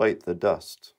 bite the dust.